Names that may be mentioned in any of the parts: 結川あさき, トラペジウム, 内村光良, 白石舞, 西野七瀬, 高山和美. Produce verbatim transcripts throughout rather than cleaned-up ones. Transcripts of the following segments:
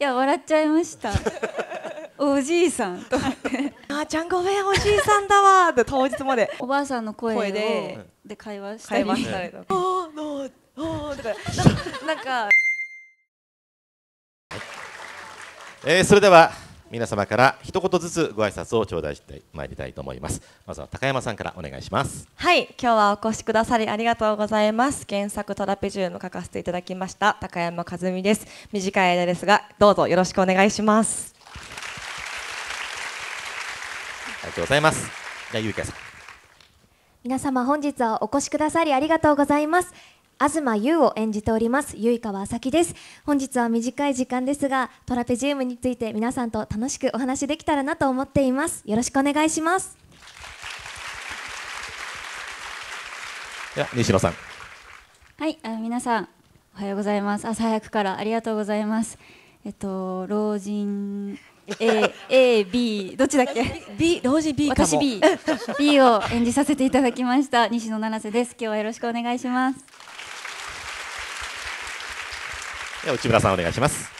いや笑っちゃいましたおじいさんと思ってあーちゃんごめんおじいさんだわーって当日までおばあさんの声でで会話したりおーのーおーとかなんかえー、それでは皆様から一言ずつご挨拶を頂戴してまいりたいと思います。まずは高山さんからお願いします。はい、今日はお越しくださりありがとうございます。原作トラペジウム書かせていただきました高山和美です。短い間ですがどうぞよろしくお願いします。ありがとうございます。じゃあゆうきゃさん。皆様本日はお越しくださりありがとうございます。東優を演じております結川あさきです。本日は短い時間ですがトラペジウムについて皆さんと楽しくお話できたらなと思っています。よろしくお願いします。では西野さん。はい、あ皆さんおはようございます。朝早くからありがとうございます。えっと老人 A, A、B どっちだっけB 老人 B かも。私 B B を演じさせていただきました西野七瀬です。今日はよろしくお願いします。内村さんお願いします。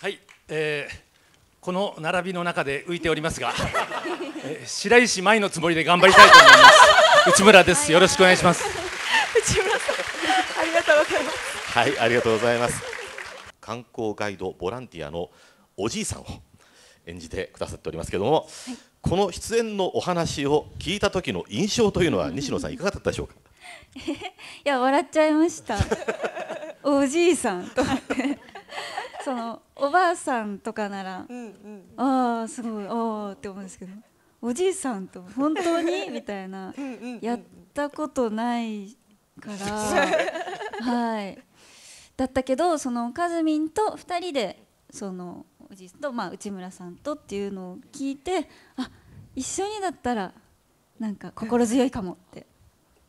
はい、えー、この並びの中で浮いておりますが、えー、白石舞のつもりで頑張りたいと思います内村です。よろしくお願いします。内村さんありがとうございます。はい、ありがとうございます。観光ガイドボランティアのおじいさんを演じてくださっておりますけれども、はい、この出演のお話を聞いた時の印象というのは西野さんいかがだったでしょうかいや笑っちゃいましたおじいさんと思ってそのおばあさんとかならうん、うん、ああすごいああって思うんですけどおじいさんと本当にみたいなやったことないからはいだったけどそのかずみんとふたりでそのおじいさんと、まあ、内村さんとっていうのを聞いてあ一緒にだったらなんか心強いかもって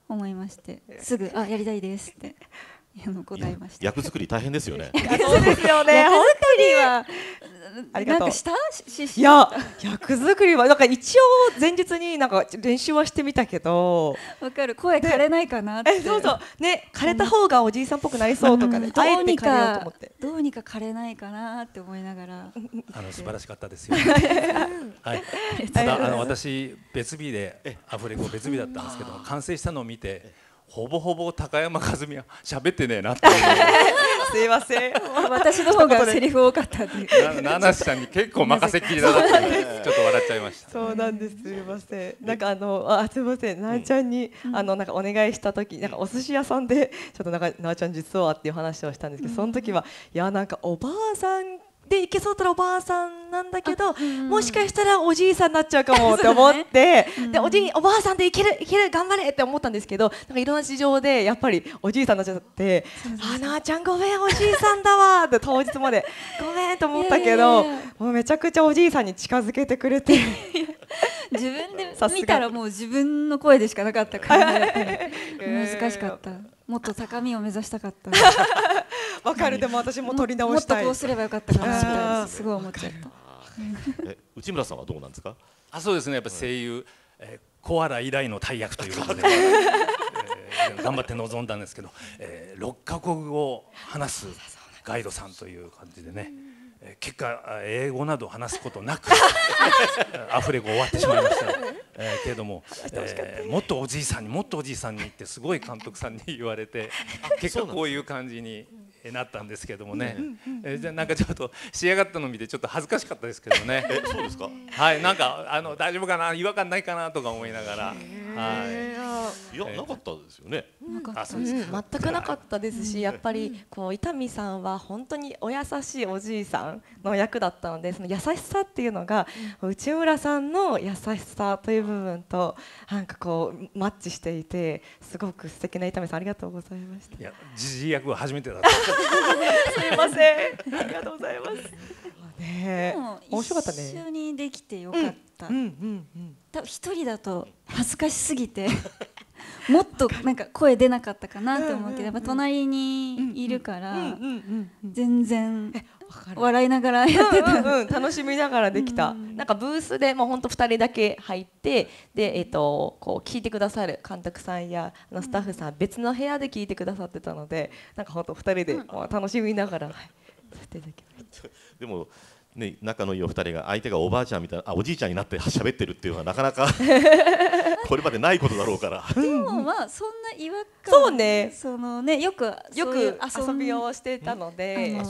思いましてすぐあやりたいですって。答えました。役作り大変ですよね。そうですよね。役作りはなんかした？いや役作りはなんか一応前日になんか練習はしてみたけど。わかる。声枯れないかなって。そうそうね枯れた方がおじいさんっぽくなりそうとかね。どうにかどうにか枯れないかなって思いながら。あの素晴らしかったですよ。はい。ただあの私別日でアフレコ別日だったんですけど完成したのを見て。ほぼほぼ高山和美は喋ってねえなってすいません私の方がセリフ多かったっていう七瀬さんに結構任せっきりだなってちょっと笑っちゃいました。そうなんです、すいません。なんかあのあすいませんなあちゃんにあのなんかお願いした時なんかお寿司屋さんでちょっとなんかなあちゃん実はっていう話をしたんですけどその時はいやなんかおばあさんでいけそうだったらおばあさんなんだけど、うん、もしかしたらおじいさんになっちゃうかもって思って、ね、で お, じいおばあさんでいけるいける頑張れって思ったんですけどなんかいろんな事情でやっぱりおじいさんになっちゃってあなあちゃんごめんおじいさんだわって当日までごめんと思ったけどもうめちゃくちゃおじいさんに近づけてくれて自分で見たらもう自分の声でしかなかったから難しかった。もっと高みを目指したかった。わかる。でも私も取り直したい。もっとこうすればよかったかもしれない。すごい思っちゃった。内村さんはどうなんですか。あ、そうですね。やっぱ声優、コアラ以来の大役ということで頑張って臨んだんですけど、ろっかこくを話すガイドさんという感じでね。結果英語など話すことなくアフレコ終わってしまいましたけれども、もっとおじいさんにもっとおじいさんにってすごい監督さんに言われて結果こういう感じになったんですけどもね。じゃあなんかちょっと仕上がったの見てちょっと恥ずかしかったですけどね。そうですか。はい、なんかあの大丈夫かな違和感ないかなとか思いながら。はい。いやなかったですよね。全くなかったですし、やっぱりこう伊丹さんは本当にお優しいおじいさんの役だったので、その優しさっていうのが内村さんの優しさという部分となんかこうマッチしていてすごく素敵な伊丹さんありがとうございました。いや、じじい役は初めてだった。すいません。ありがとうございます。ね、面白かったね。一緒にできてよかった。うんうんうん。多分一人だと恥ずかしすぎてもっとなんか声出なかったかなと思うけど、やっぱ隣にいるから全然。笑いながらやってた、うん、うん、楽しみながらできた。なんかブースでもうほんとふたりだけ入ってで、えー、とこう聞いてくださる監督さんやスタッフさん別の部屋で聞いてくださってたのでなんかほんとふたりで楽しみながらさせていただきました。でもね、仲のいいお二人が相手がおばあちゃんみたいな、あ、おじいちゃんになって喋ってるっていうのはなかなかこれまでないことだろうからでもまあそんな違和感そうね、そのね、よくよく遊びをしてたので、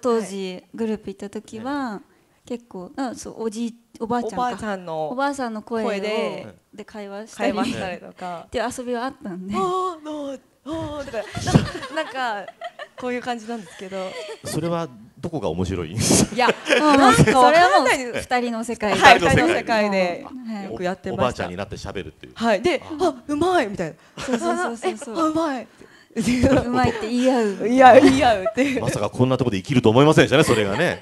当時グループ行った時は結構な、そう、おじいおばあちゃんかおばあちゃんのおばあさんの声でで会話したりとかっていう遊びはあったんで、ああ、だからなんかこういう感じなんですけど、それはどこが面白いんですか。いや、なんかそれはもう二人の世界で、二人の世界でよくやってました。おばあちゃんになって喋るっていう。はい。で、あ、うまいみたいな。そうそうそうそう。あ、うまい。うまいって言い合う。いや、言い合うって。まさかこんなところで生きると思いませんでしたね、それがね。